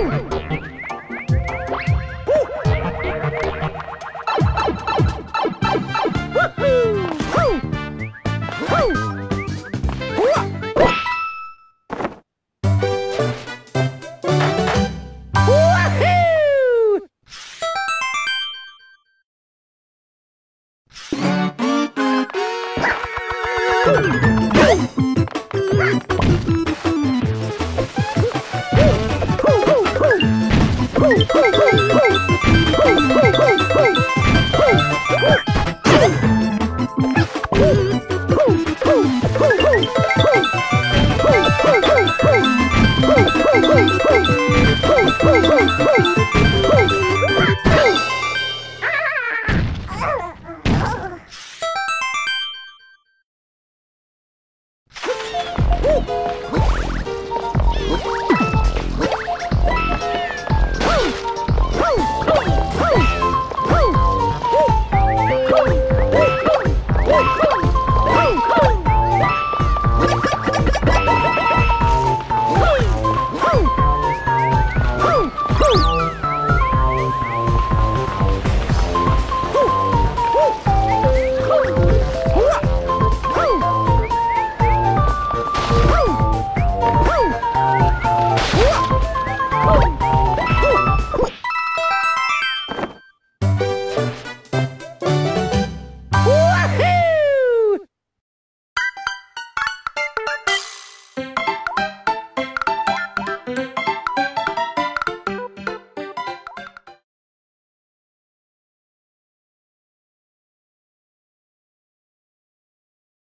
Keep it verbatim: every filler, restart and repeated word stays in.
Woo!